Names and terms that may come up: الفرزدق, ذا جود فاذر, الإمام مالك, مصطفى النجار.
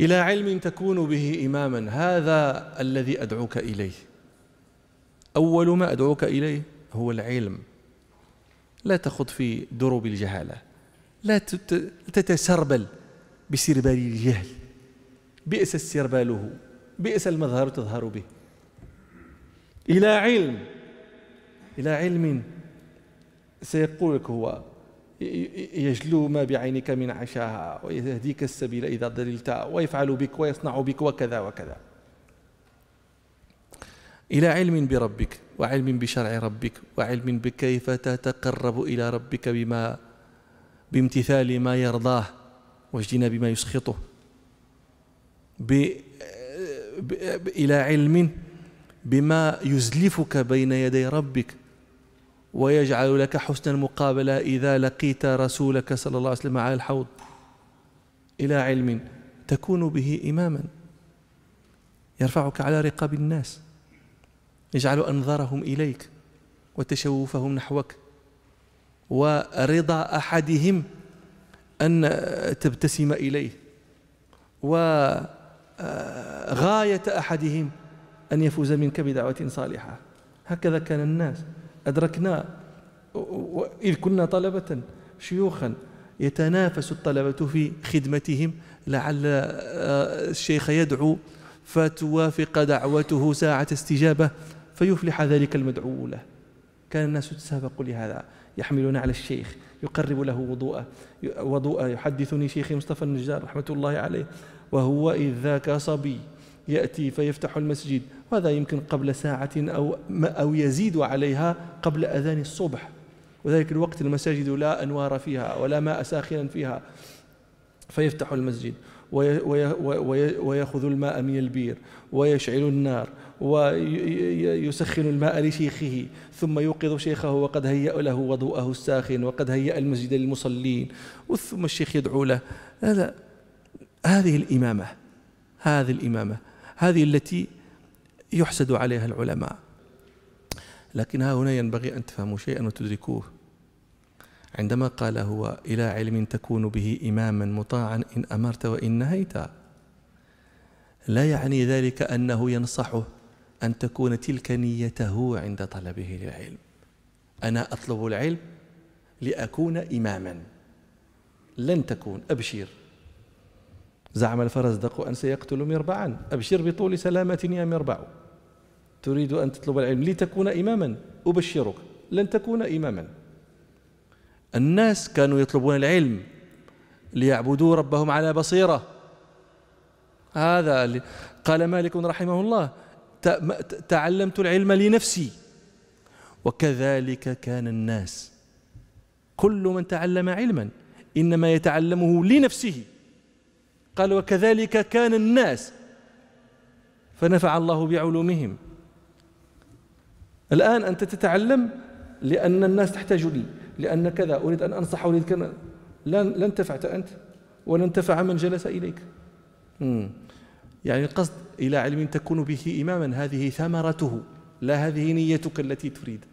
إلى علم تكون به إماما، هذا الذي أدعوك إليه. أول ما أدعوك إليه هو العلم، لا تخض في دروب الجهالة، لا تتسربل بسربال الجهل، بئس السرباله، بئس المظهر تظهر به. إلى علم سيقول لك هو يجلو ما بعينك من عشاها، ويهديك السبيل إذا ضللت، ويفعل بك ويصنع بك وكذا وكذا. إلى علم بربك، وعلم بشرع ربك، وعلم بكيف تتقرب إلى ربك بامتثال ما يرضاه واجتناب بما يسخطه. إلى علم بما يزلفك بين يدي ربك ويجعل لك حسن المقابلة إذا لقيت رسولك صلى الله عليه وسلم على الحوض. إلى علم تكون به إماما يرفعك على رقاب الناس، يجعل أنظارهم إليك وتشوفهم نحوك، ورضا أحدهم أن تبتسم إليه، وغاية أحدهم أن يفوز منك بدعوة صالحة. هكذا كان الناس، أدركنا إذ كنا طلبة شيوخا يتنافس الطلبة في خدمتهم، لعل الشيخ يدعو فتوافق دعوته ساعة استجابة فيفلح ذلك المدعو له. كان الناس تسابق لهذا، يحملون على الشيخ، يقرب له وضوءه. يحدثني شيخي مصطفى النجار رحمة الله عليه، وهو إذ ذاك صبي يأتي فيفتح المسجد، وهذا يمكن قبل ساعة أو يزيد عليها قبل أذان الصبح، وذلك الوقت المساجد لا أنوار فيها ولا ماء ساخنا فيها، فيفتح المسجد ويأخذ الماء من البير ويشعل النار ويسخن الماء لشيخه، ثم يوقظ شيخه وقد هيأ له وضوءه الساخن وقد هيأ المسجد للمصلين، ثم الشيخ يدعو له. هذا هذه الإمامة هذه التي يحسد عليها العلماء. لكن ها هنا ينبغي أن تفهموا شيئا وتدركوه. عندما قال هو إلى علم تكون به إماما مطاعا إن أمرت وإن نهيت، لا يعني ذلك أنه ينصحه أن تكون تلك نيته عند طلبه للعلم، أنا أطلب العلم لأكون إماما. لن تكون، أبشر. زعم الفرزدق أن سيقتل مربعا، أبشر بطول سلامة يا مربع. تريد أن تطلب العلم لتكون إماما، أبشرك لن تكون إماما. الناس كانوا يطلبون العلم ليعبدوا ربهم على بصيرة. هذا قال مالك رحمه الله: تعلمت العلم لنفسي. وكذلك كان الناس، كل من تعلم علما إنما يتعلمه لنفسه. قال: وكذلك كان الناس، فنفع الله بعلومهم. الآن أنت تتعلم لأن الناس تحتاجني، لأن كذا أريد أن أنصح، أريد كذا. لن تنفعت أنت ولن تنفع من جلس إليك. يعني القصد إلى علم تكون به إماما، هذه ثمرته، لا هذه نيتك التي تريد.